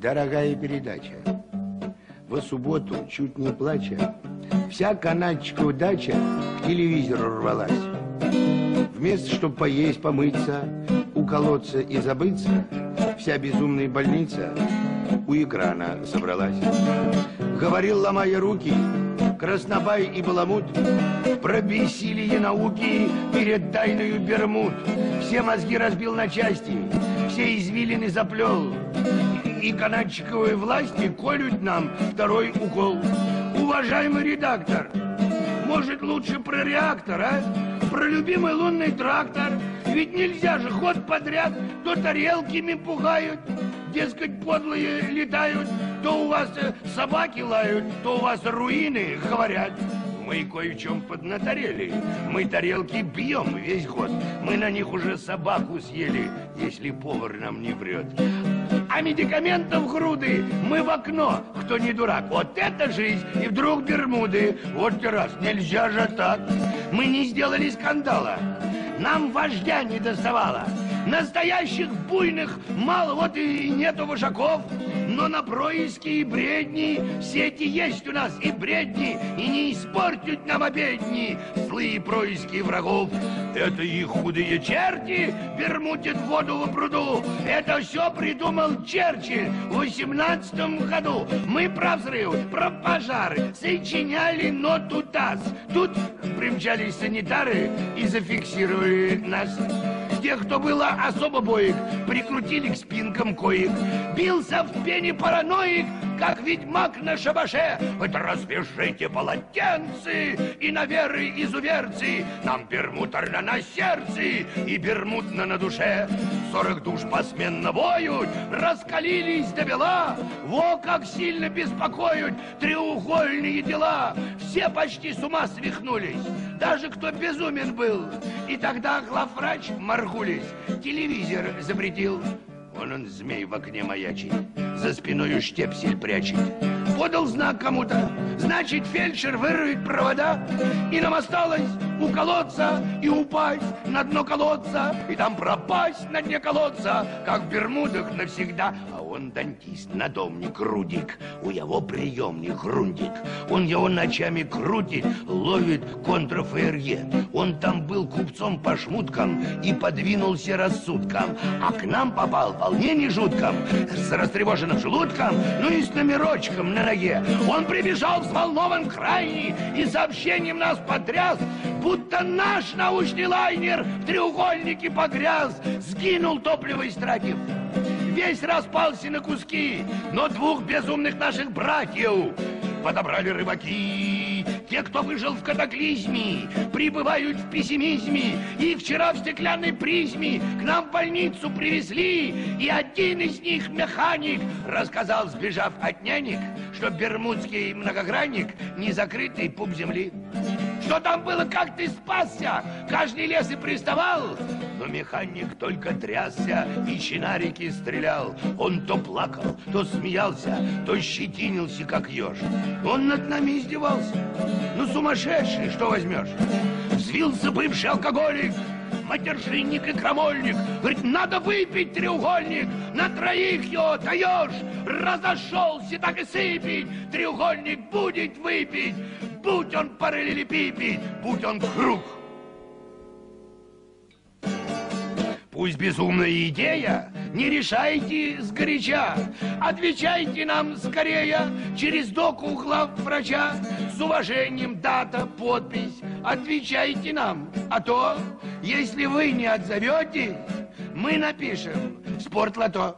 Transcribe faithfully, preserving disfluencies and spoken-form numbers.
Дорогая передача, в субботу, чуть не плача, вся Канатчикова дача к телевизору рвалась. Вместо, чтоб поесть, помыться, уколоться и забыться, вся безумная больница у экрана собралась. Говорил, ломая руки, краснобай и баламут, про бессилие науки перед тайною Бермуд. Все мозги разбил на части, все извилины заплел, и канатчиковые власти колют нам второй укол. Уважаемый редактор, может лучше про реактор, а? Про любимый лунный трактор? Ведь нельзя же ход подряд, то тарелками пугают, дескать, подлые летают, то у вас собаки лают, то у вас руины говорят. Мы кое в чем поднаторели, мы тарелки бьем весь год, мы на них уже собаку съели, если повар нам не врет. А медикаментов груды мы в окно, кто не дурак. Вот это жизнь, и вдруг Бермуды. Вот раз, нельзя же так. Мы не сделали скандала, нам вождя не доставало. Настоящих буйных мало, вот и нету вожаков. Но на происки и бредни все эти есть у нас и бредни, и не испортят нам обедни злые происки врагов. Это их худые черти бермутят воду в пруду. Это все придумал Черчилль в восемнадцатом году. Мы про взрыв, про пожары сочиняли ноту ТАСС. Тут примчались санитары и зафиксировали нас. Тех, кто было особо боек, прикрутили к спинкам коек. Бился в пене параноик, как ведьмак на шабаше. Это развяжите полотенцы и наверы изуверцы. Нам бермуторно на сердце и бермутно на душе. Сорок душ посменно воют, раскалились до бела. Во как сильно беспокоят треугольные дела. Все почти с ума свихнулись, даже кто безумен был. И тогда главврач моргулись, телевизор запретил. Вон он, змей в окне маячит, за спиною штепсель прячет. Подал знак кому-то, значит, фельдшер вырвет провода. И нам осталось уколоться и упасть на дно колодца. И там пропасть на дне колодца, как в Бермудах навсегда. А он дантист, надомник, рудик, у его приемник грундик. Он его ночами крутит, ловит контрафейерье. Он там был купцом по шмуткам и подвинулся рассудком. А к нам попал вполне не жутком, с растревоженным желудком, ну и с номерочком на ноге. Он прибежал взволнован крайний и сообщением нас потряс, будто наш научный лайнер в треугольнике погряз. Сгинул, топливо истратив, весь распался на куски. Но двух безумных наших братьев подобрали рыбаки. Те, кто выжил в катаклизме, пребывают в пессимизме. И вчера в стеклянной призме к нам в больницу привезли. И один из них, механик, рассказал, сбежав от нянек, что бермудский многогранник — незакрытый пуп земли. Что там было, как ты спасся? Каждый лес и приставал. Но механик только трясся и чинарики стрелял. Он то плакал, то смеялся, то щетинился, как еж. Он над нами издевался. Ну, сумасшедший, что возьмешь? Взвился бывший алкоголик, матержинник и крамольник. Говорит, надо выпить треугольник, на троих его даешь. Разошелся, так и сыпить, треугольник будет выпить. Будь он параллелепипед, будь он круг. Пусть безумная идея, не решайте сгоряча. Отвечайте нам скорее через доку главврача. С уважением дата, подпись. Отвечайте нам, а то, если вы не отзовете, мы напишем «Спортлото».